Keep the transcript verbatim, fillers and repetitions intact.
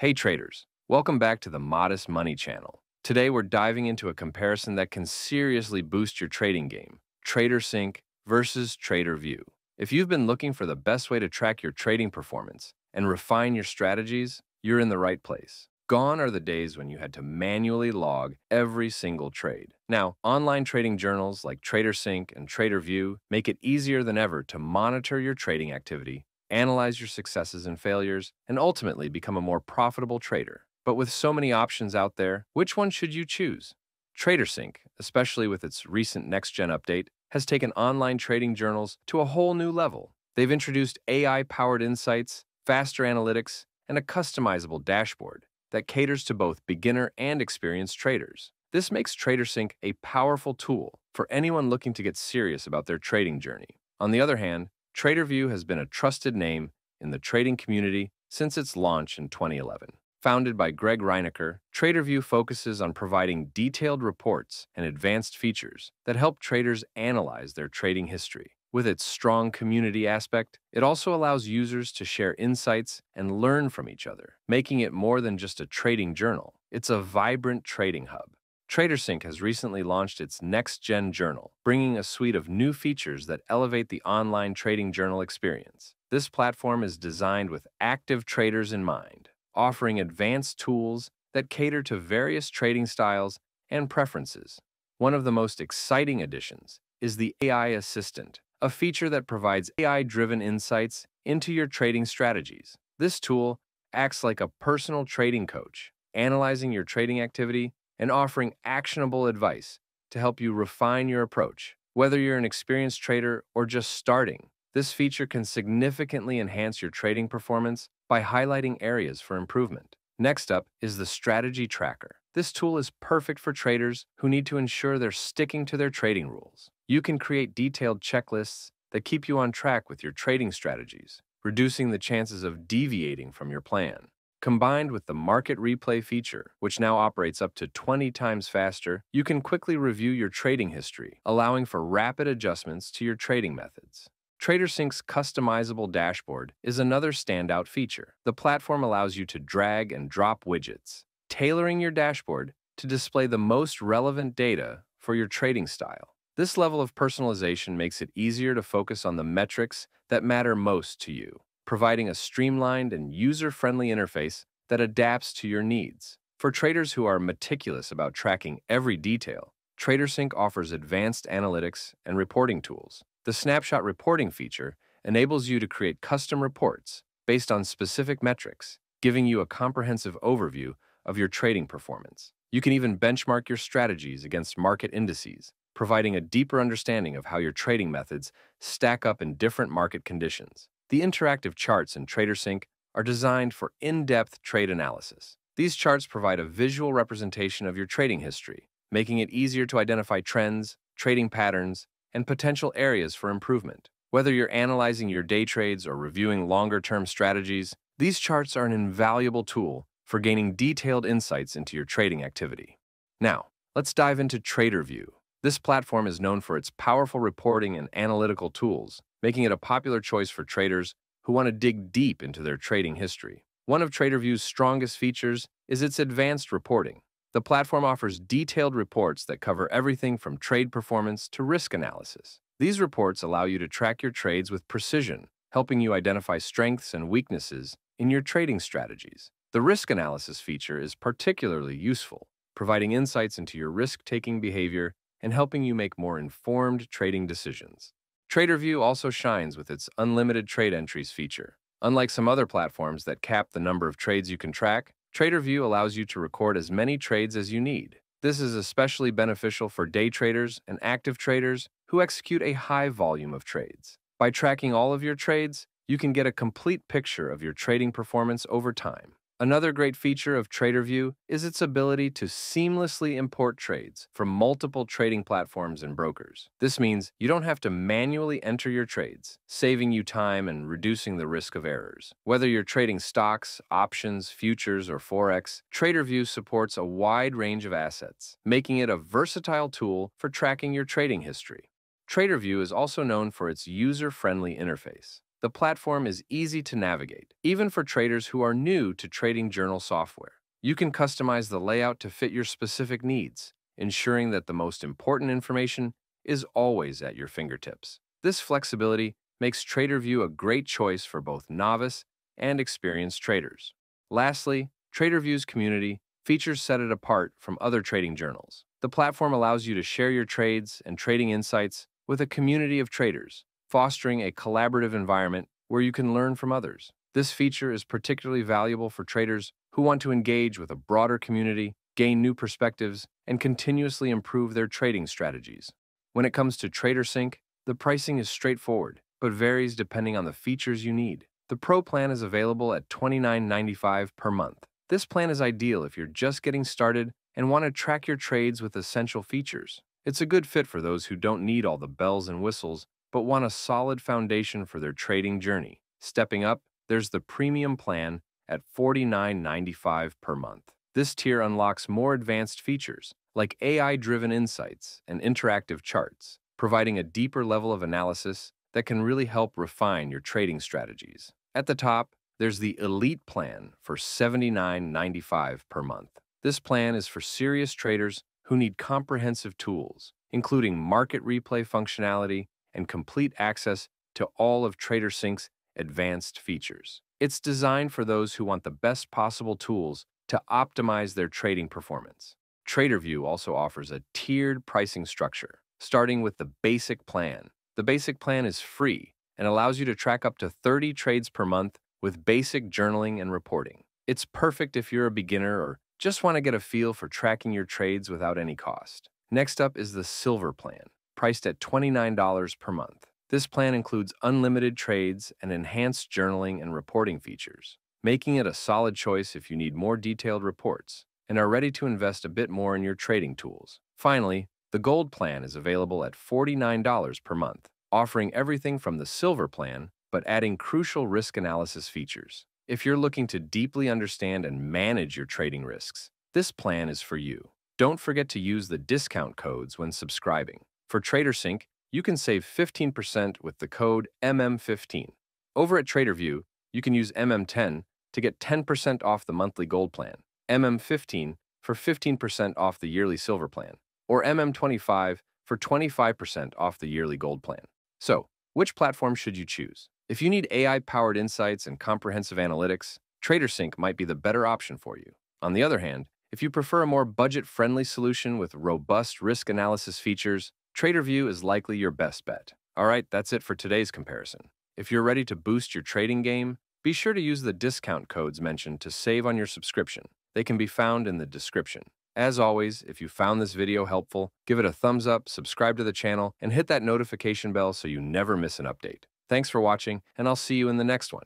Hey traders, welcome back to the Modest Money channel. Today we're diving into a comparison that can seriously boost your trading game, TraderSync versus Tradervue. If you've been looking for the best way to track your trading performance and refine your strategies, you're in the right place. Gone are the days when you had to manually log every single trade. Now, online trading journals like TraderSync and Tradervue make it easier than ever to monitor your trading activity, analyze your successes and failures, and ultimately become a more profitable trader. But with so many options out there, which one should you choose? TraderSync, especially with its recent NextGen update, has taken online trading journals to a whole new level. They've introduced A I-powered insights, faster analytics, and a customizable dashboard that caters to both beginner and experienced traders. This makes TraderSync a powerful tool for anyone looking to get serious about their trading journey. On the other hand, TraderVue has been a trusted name in the trading community since its launch in twenty eleven. Founded by Greg Reinecker, TraderVue focuses on providing detailed reports and advanced features that help traders analyze their trading history. With its strong community aspect, it also allows users to share insights and learn from each other, making it more than just a trading journal. It's a vibrant trading hub. TraderSync has recently launched its NextGen journal, bringing a suite of new features that elevate the online trading journal experience. This platform is designed with active traders in mind, offering advanced tools that cater to various trading styles and preferences. One of the most exciting additions is the A I Assistant, a feature that provides A I-driven insights into your trading strategies. This tool acts like a personal trading coach, analyzing your trading activity and offering actionable advice to help you refine your approach. Whether you're an experienced trader or just starting, this feature can significantly enhance your trading performance by highlighting areas for improvement. Next up is the Strategy Tracker. This tool is perfect for traders who need to ensure they're sticking to their trading rules. You can create detailed checklists that keep you on track with your trading strategies, reducing the chances of deviating from your plan. Combined with the Market Replay feature, which now operates up to twenty times faster, you can quickly review your trading history, allowing for rapid adjustments to your trading methods. TraderSync's customizable dashboard is another standout feature. The platform allows you to drag and drop widgets, tailoring your dashboard to display the most relevant data for your trading style. This level of personalization makes it easier to focus on the metrics that matter most to you, providing a streamlined and user-friendly interface that adapts to your needs. For traders who are meticulous about tracking every detail, TraderSync offers advanced analytics and reporting tools. The snapshot reporting feature enables you to create custom reports based on specific metrics, giving you a comprehensive overview of your trading performance. You can even benchmark your strategies against market indices, providing a deeper understanding of how your trading methods stack up in different market conditions. The interactive charts in TraderSync are designed for in-depth trade analysis. These charts provide a visual representation of your trading history, making it easier to identify trends, trading patterns, and potential areas for improvement. Whether you're analyzing your day trades or reviewing longer-term strategies, these charts are an invaluable tool for gaining detailed insights into your trading activity. Now, let's dive into TraderVue. This platform is known for its powerful reporting and analytical tools, making it a popular choice for traders who want to dig deep into their trading history. One of TraderVue's strongest features is its advanced reporting. The platform offers detailed reports that cover everything from trade performance to risk analysis. These reports allow you to track your trades with precision, helping you identify strengths and weaknesses in your trading strategies. The risk analysis feature is particularly useful, providing insights into your risk-taking behavior and helping you make more informed trading decisions. TraderVue also shines with its unlimited trade entries feature. Unlike some other platforms that cap the number of trades you can track, TraderVue allows you to record as many trades as you need. This is especially beneficial for day traders and active traders who execute a high volume of trades. By tracking all of your trades, you can get a complete picture of your trading performance over time. Another great feature of TraderVue is its ability to seamlessly import trades from multiple trading platforms and brokers. This means you don't have to manually enter your trades, saving you time and reducing the risk of errors. Whether you're trading stocks, options, futures, or Forex, TraderVue supports a wide range of assets, making it a versatile tool for tracking your trading history. TraderVue is also known for its user-friendly interface. The platform is easy to navigate, even for traders who are new to trading journal software. You can customize the layout to fit your specific needs, ensuring that the most important information is always at your fingertips. This flexibility makes Tradervue a great choice for both novice and experienced traders. Lastly, Tradervue's community features set it apart from other trading journals. The platform allows you to share your trades and trading insights with a community of traders, fostering a collaborative environment where you can learn from others. This feature is particularly valuable for traders who want to engage with a broader community, gain new perspectives, and continuously improve their trading strategies. When it comes to TraderSync, the pricing is straightforward, but varies depending on the features you need. The Pro plan is available at twenty-nine ninety-five dollars per month. This plan is ideal if you're just getting started and want to track your trades with essential features. It's a good fit for those who don't need all the bells and whistles, but want a solid foundation for their trading journey. Stepping up, there's the Premium plan at forty-nine ninety-five dollars per month. This tier unlocks more advanced features, like A I-driven insights and interactive charts, providing a deeper level of analysis that can really help refine your trading strategies. At the top, there's the Elite plan for seventy-nine ninety-five dollars per month. This plan is for serious traders who need comprehensive tools, including market replay functionality and complete access to all of TraderSync's advanced features. It's designed for those who want the best possible tools to optimize their trading performance. Tradervue also offers a tiered pricing structure, starting with the Basic plan. The Basic plan is free and allows you to track up to thirty trades per month with basic journaling and reporting. It's perfect if you're a beginner or just want to get a feel for tracking your trades without any cost. Next up is the Silver plan, priced at twenty-nine dollars per month. This plan includes unlimited trades and enhanced journaling and reporting features, making it a solid choice if you need more detailed reports and are ready to invest a bit more in your trading tools. Finally, the Gold plan is available at forty-nine dollars per month, offering everything from the Silver plan, but adding crucial risk analysis features. If you're looking to deeply understand and manage your trading risks, this plan is for you. Don't forget to use the discount codes when subscribing. For TraderSync, you can save fifteen percent with the code M M fifteen. Over at Tradervue, you can use M M ten to get ten percent off the monthly Gold plan, M M fifteen for fifteen percent off the yearly Silver plan, or M M twenty-five for twenty-five percent off the yearly Gold plan. So, which platform should you choose? If you need A I-powered insights and comprehensive analytics, TraderSync might be the better option for you. On the other hand, if you prefer a more budget-friendly solution with robust risk analysis features, Tradervue is likely your best bet. All right, that's it for today's comparison. If you're ready to boost your trading game, be sure to use the discount codes mentioned to save on your subscription. They can be found in the description. As always, if you found this video helpful, give it a thumbs up, subscribe to the channel, and hit that notification bell so you never miss an update. Thanks for watching, and I'll see you in the next one.